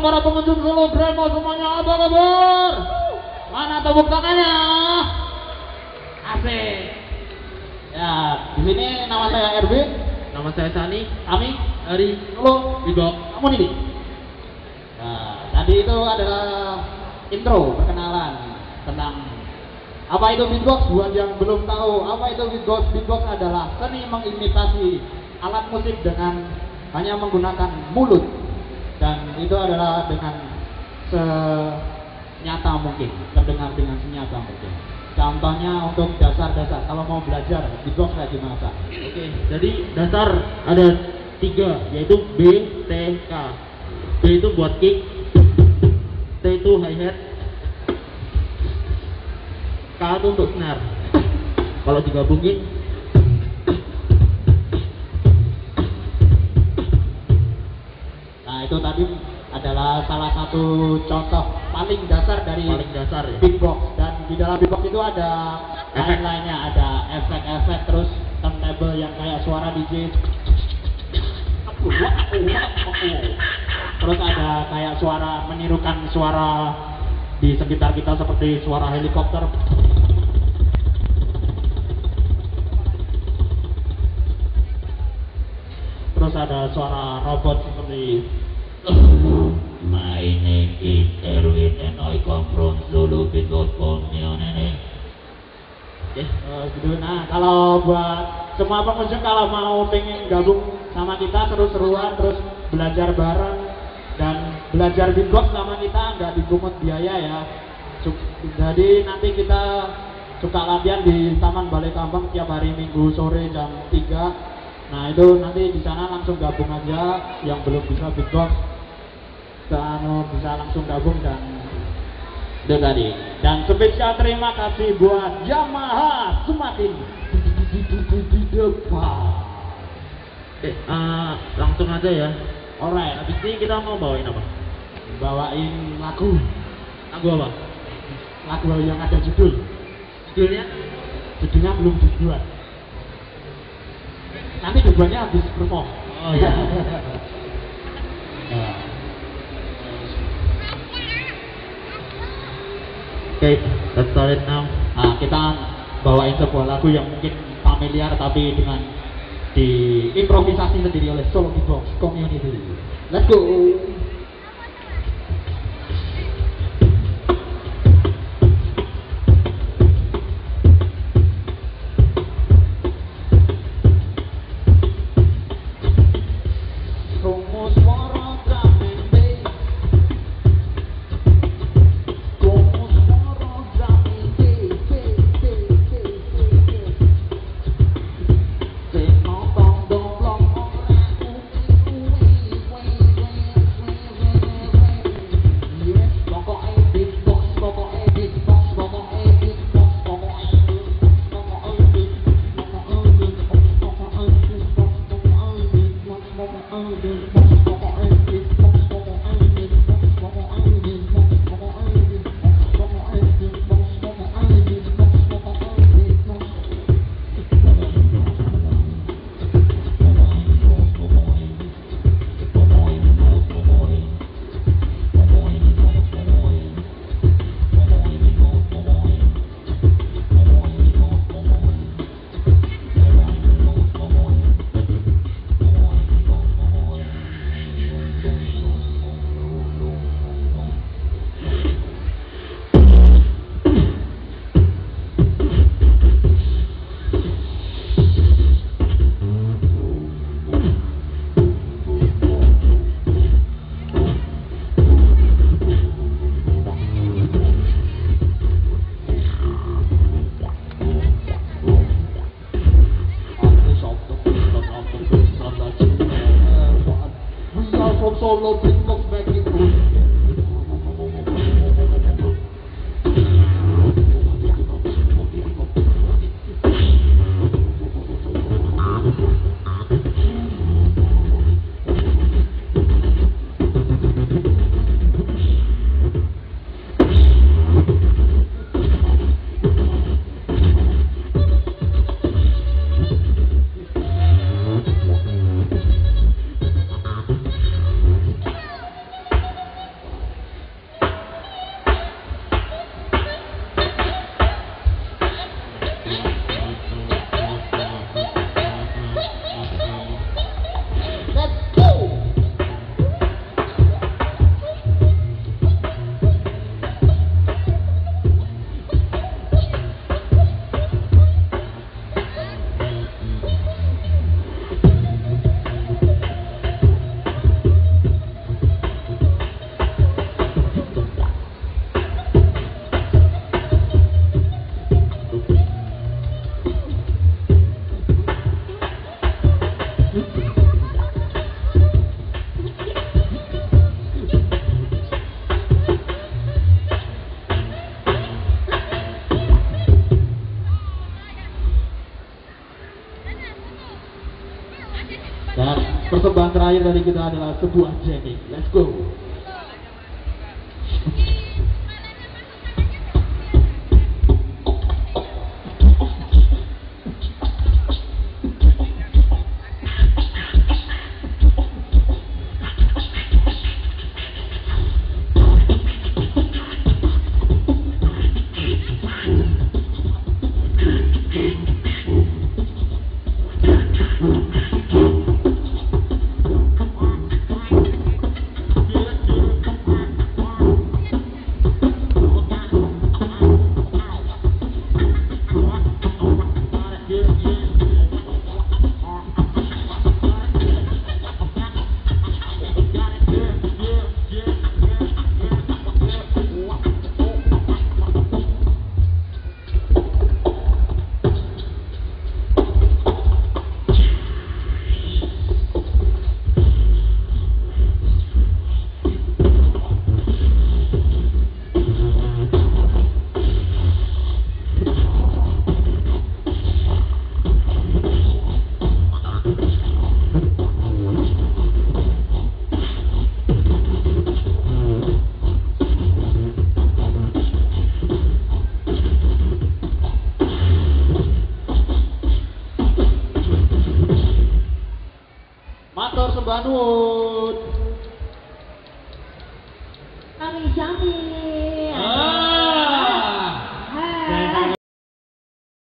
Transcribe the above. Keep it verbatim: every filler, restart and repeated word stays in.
Para pengunjung Solo Bremo semuanya, apa kabar? Mana tepuk tangannya? Asik. Ya, di sini nama saya Erwin, nama saya Shani, kami dari Solo Beatbox Community. Nah, tadi itu adalah intro perkenalan tentang apa itu beatbox. Buat yang belum tahu apa itu beatbox, beatbox adalah seni mengimitasi alat musik dengan hanya menggunakan mulut, dan itu adalah dengan senyata mungkin, terdengar dengan senyata mungkin. Contohnya untuk dasar-dasar, kalau mau belajar beatbox kayak gimana? Oke, okay. Jadi dasar ada tiga, yaitu B, T, K. B itu buat kick, T itu hi-hat, K itu untuk snare. Kalau digabungin itu tadi adalah salah satu contoh paling dasar dari paling dasar ya, beatbox. Dan di dalam beatbox itu ada lain-lainnya, ada efek-efek, terus turntable yang kayak suara D J, terus ada kayak suara menirukan suara di sekitar kita seperti suara helikopter. Terus ada suara robot seperti My name is Erwin and I come from Solo Beatbox Community. Nah, kalau buat semua pengunjung kalau mau pengen gabung sama kita seru-seruan, terus belajar bareng dan belajar beatbox sama kita nggak dipungut biaya ya. Jadi nanti kita suka latihan di Taman Balekambang tiap hari Minggu sore jam tiga. Nah itu nanti di sana langsung gabung aja, yang belum bisa beatbox dan bisa langsung gabung. Dan itu tadi, dan spesial terima kasih buat Yamaha semakin di depan. Eh uh, langsung aja ya. Alright, habis ini kita mau bawain apa? Bawain lagu. Lagu apa? Lagu yang ada judul. Judulnya? Judulnya belum dibuat. Nanti jawabannya habis perform. Oh iya. Oke, let's start it now. Nah, kita bawain sebuah lagu yang mungkin familiar tapi dengan diimprovisasi sendiri oleh Solo Beatbox Community. Let's go. Wait, wait, wait. yang terakhir dari kita adalah sebuah jamming. Let's go. Bangun. Kami jamin.